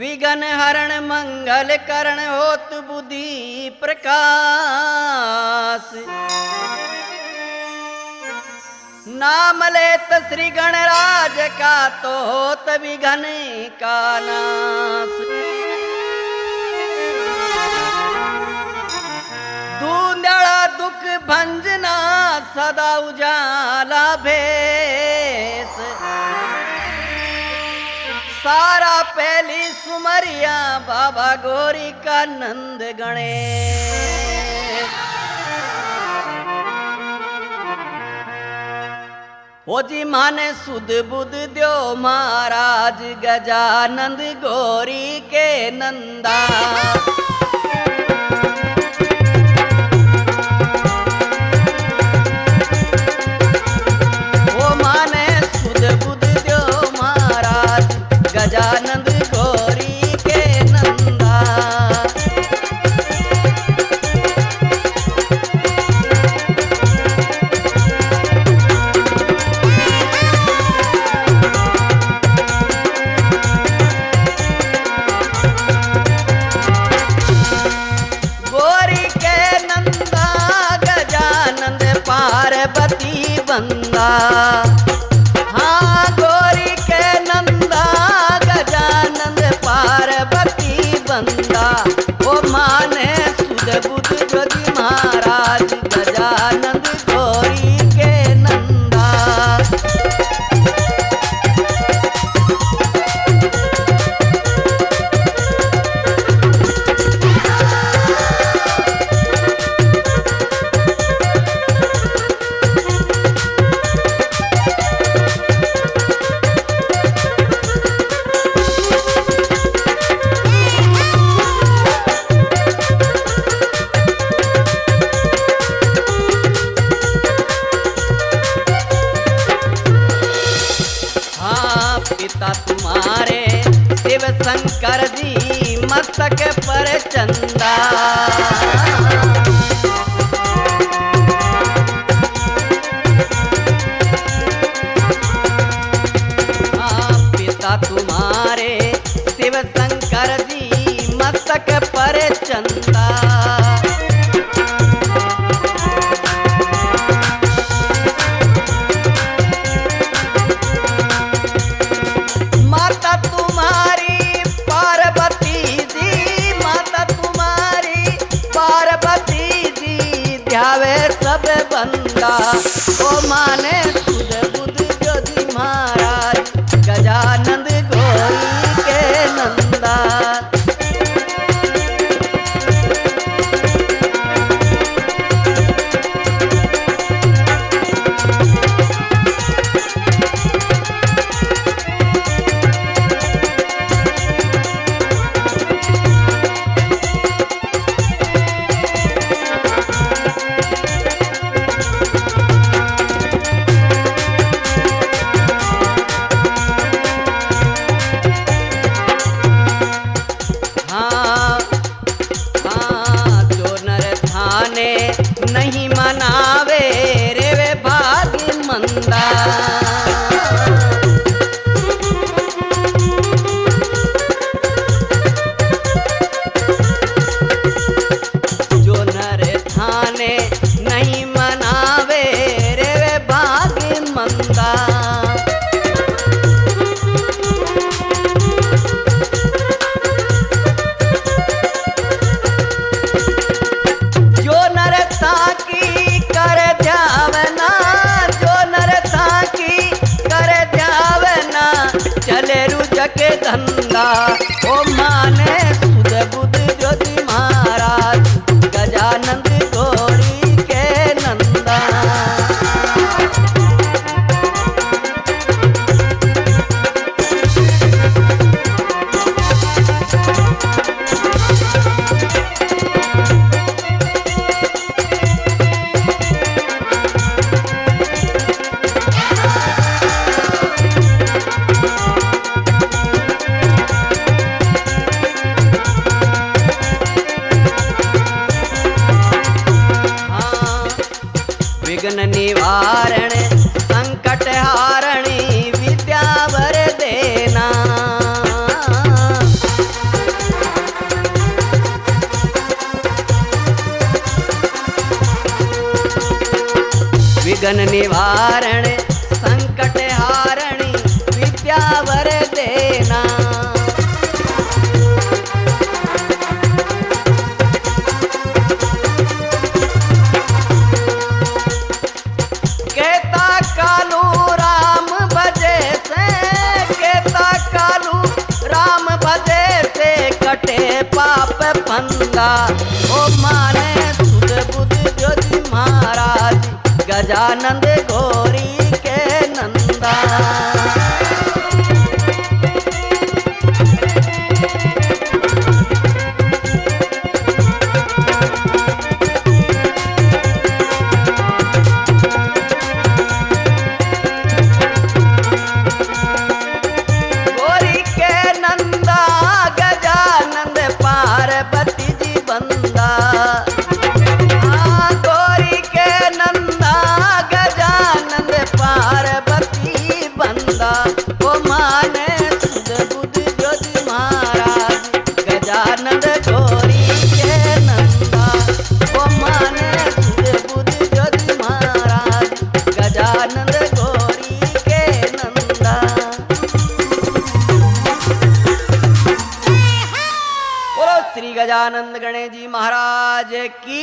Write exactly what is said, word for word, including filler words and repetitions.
विघ्न हरण मंगल करण होत बुद्धि प्रकाश। नाम लेत श्री गणराज का तो होत विघ्न का नाश। दूंदड़ा दुख भंजना सदा उजाला भेष। सारा पहली सुमरिया बाबा गोरी का नंद गणेश। ओ जी माने सुध बुध द्यो महाराज गजानंद गोरी के नंदा। गजानंद गोरी के नंदा। गोरी के नंदा गजानंद पार्वती बंदा। ओ माने सुध बुध जोगी महाराज गजानंद गोरी के नंदा। शंकर जी मस्तक पर चंदा। हाँ पिता तुम्हारे शिव शंकर जी मस्तक पर चंदा। ओ माने सुध बुध जोगी महाराज गजानंद गोरी के नंदा। नहीं मनावे रे वे भाग मंदा। जो नर थाने नहीं मनावे रे वे भाग मंदा। के धंधा ओ माने सुध बुध जोगी महाराज गजानंद गोरी के नंदा। विघ्न निवारण संकट हारणी विद्या वर देना। विघ्न निवारण संकट हारणी विद्या वर देना। पाप फंदा ओ मारे सुध बुध ज्योति महाराज गजानंद गोरी के नंदा। गजानंद गणेश जी महाराज की।